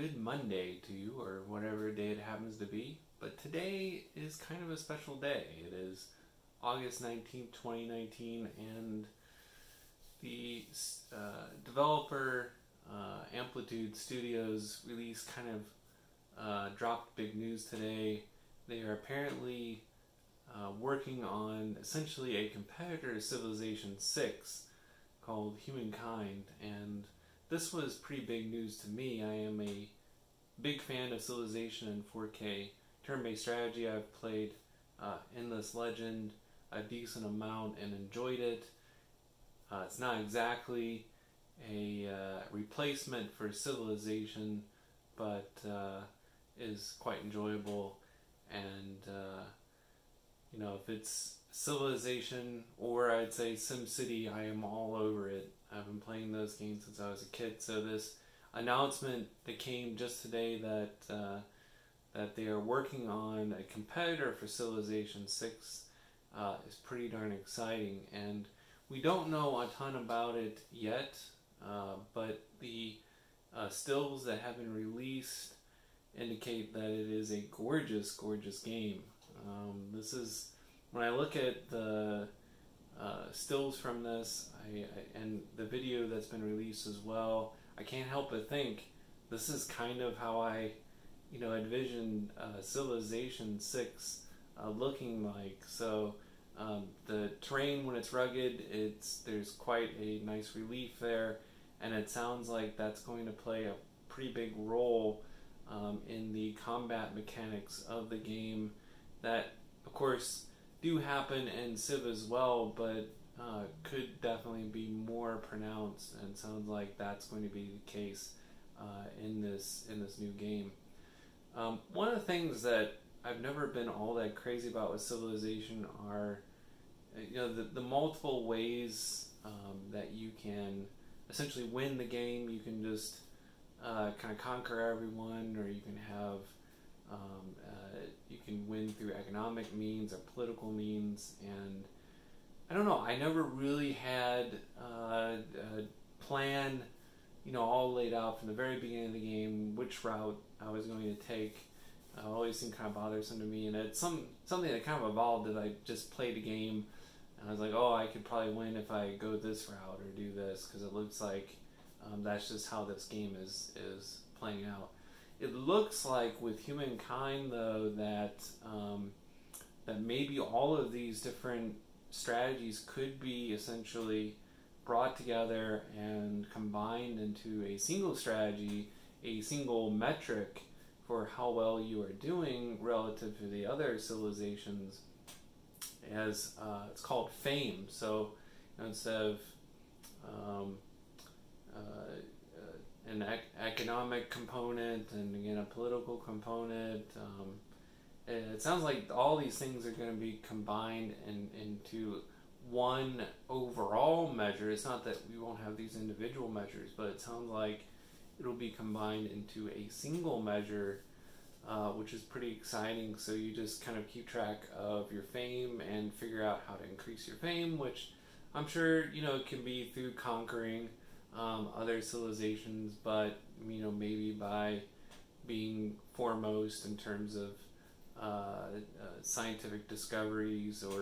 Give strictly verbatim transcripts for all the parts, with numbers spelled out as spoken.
Good Monday to you, or whatever day it happens to be, but today is kind of a special day. It is August nineteenth, twenty nineteen, and the uh, developer uh, Amplitude Studios release kind of uh, dropped big news today. They are apparently uh, working on essentially a competitor to Civilization six called Humankind, and this was pretty big news to me. I am a big fan of Civilization and four K turn-based strategy. I've played uh, Endless Legend a decent amount and enjoyed it. Uh, it's not exactly a uh, replacement for Civilization, but uh, is quite enjoyable. And uh, you know, if it's Civilization or I'd say SimCity, I am all over it. I've been playing those games since I was a kid, so this announcement that came just today that uh, that they are working on a competitor for Civilization six uh, is pretty darn exciting, and we don't know a ton about it yet, uh, but the uh, stills that have been released indicate that it is a gorgeous, gorgeous game. Um, this is, when I look at the Uh, stills from this I, I, and the video that's been released as well, I can't help but think this is kind of how I, you know, envisioned uh, Civilization six uh, looking like. So um, the terrain, when it's rugged, it's there's quite a nice relief there, and it sounds like that's going to play a pretty big role um, in the combat mechanics of the game that, of course, do happen in Civ as well, but uh, could definitely be more pronounced, and sounds like that's going to be the case uh, in this in this new game. Um, one of the things that I've never been all that crazy about with Civilization are, you know, the, the multiple ways um, that you can essentially win the game. You can just uh, kind of conquer everyone, or you can have Um, uh, you can win through economic means or political means, and I don't know, I never really had uh, a plan, you know, all laid out from the very beginning of the game, which route I was going to take. Uh, always seemed kind of bothersome to me, and it's some, something that kind of evolved that I just played a game, and I was like, oh, I could probably win if I go this route or do this, because it looks like um, that's just how this game is, is playing out. It looks like with Humankind, though, that um, that maybe all of these different strategies could be essentially brought together and combined into a single strategy, a single metric for how well you are doing relative to the other civilizations. As uh, it's called fame. So, you know, instead of um, uh, an ec economic component and, again, a political component. Um, it sounds like all these things are going to be combined in, into one overall measure. It's not that we won't have these individual measures, but it sounds like it'll be combined into a single measure, uh, which is pretty exciting. So you just kind of keep track of your fame and figure out how to increase your fame, which I'm sure, you know, it can be through conquering Um, other civilizations, but, you know, maybe by being foremost in terms of uh, uh, scientific discoveries or,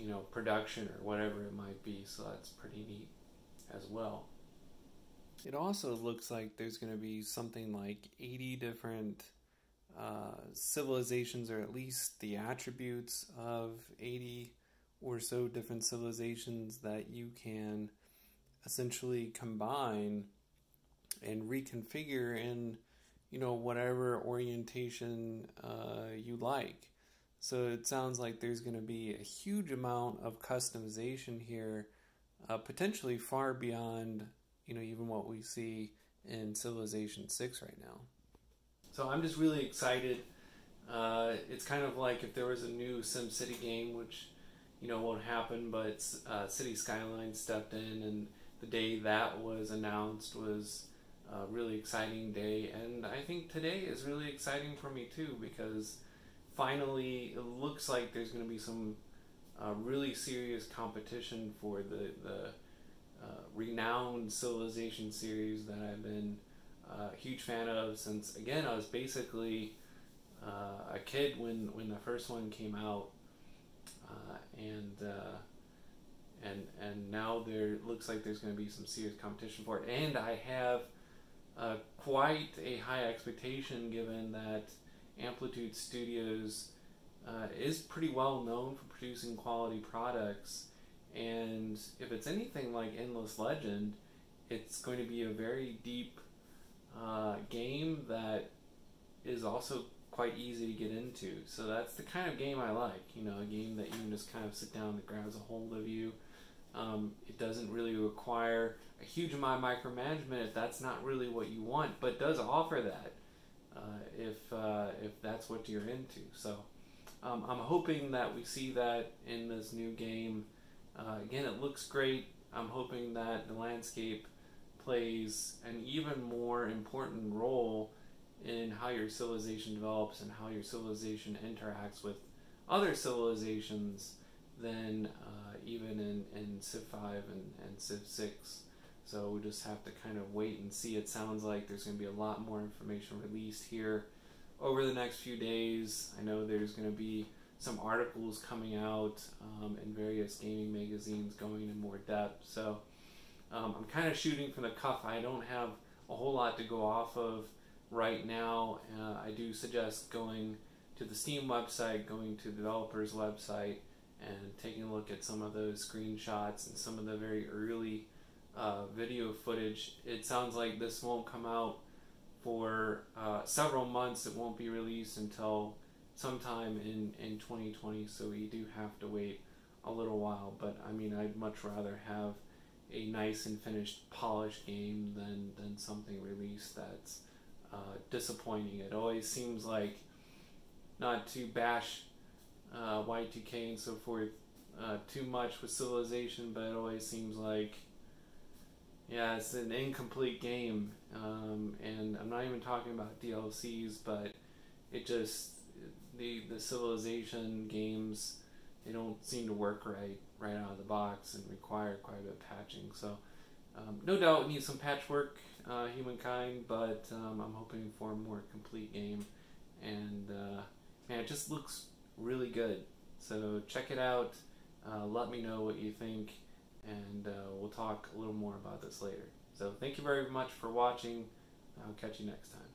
you know, production or whatever it might be. So that's pretty neat as well. It also looks like there's going to be something like eighty different uh, civilizations, or at least the attributes of eighty or so different civilizations that you can essentially combine and reconfigure in, you know, whatever orientation uh, you like. So it sounds like there's going to be a huge amount of customization here, uh, potentially far beyond, you know, even what we see in Civilization six right now. So I'm just really excited. Uh, it's kind of like if there was a new SimCity game, which, you know, won't happen, but uh, City Skylines stepped in, and the day that was announced was a really exciting day, and I think today is really exciting for me too, because finally it looks like there's going to be some uh, really serious competition for the, the uh, renowned Civilization series that I've been uh, huge fan of since, again, I was basically uh, a kid when, when the first one came out. Uh, and uh, and and now there looks like there's going to be some serious competition for it. And I have uh, quite a high expectation given that Amplitude Studios uh, is pretty well known for producing quality products. And if it's anything like Endless Legend, it's going to be a very deep uh, game that is also quite easy to get into. So that's the kind of game I like, you know, a game that you can just kind of sit down and grabs a hold of you. Um, it doesn't really require a huge amount of micromanagement if that's not really what you want, but does offer that uh, if, uh, if that's what you're into. So um, I'm hoping that we see that in this new game. Uh, again, it looks great. I'm hoping that the landscape plays an even more important role in how your civilization develops and how your civilization interacts with other civilizations than uh, even in, in Civ five and, and Civ six. So we just have to kind of wait and see. It sounds like there's going to be a lot more information released here over the next few days. I know there's going to be some articles coming out um, in various gaming magazines going in more depth. So um, I'm kind of shooting from the cuff. I don't have a whole lot to go off of right now. uh, I do suggest going to the Steam website, going to the developer's website, and taking a look at some of those screenshots and some of the very early uh, video footage. It sounds like this won't come out for uh, several months. It won't be released until sometime in, in twenty twenty, so we do have to wait a little while, but I mean, I'd much rather have a nice and finished, polished game than, than something released that's Uh, disappointing. It always seems like, not to bash uh, Y two K and so forth uh, too much with Civilization, but it always seems like, yeah, it's an incomplete game. Um, and I'm not even talking about D L Cs, but it just, the, the Civilization games, they don't seem to work right, right out of the box and require quite a bit of patching. So um, no doubt it needs some patchwork, Uh, Humankind, but um, I'm hoping for a more complete game, and uh, man, it just looks really good. So check it out, uh, let me know what you think, and uh, we'll talk a little more about this later. So thank you very much for watching. I'll catch you next time.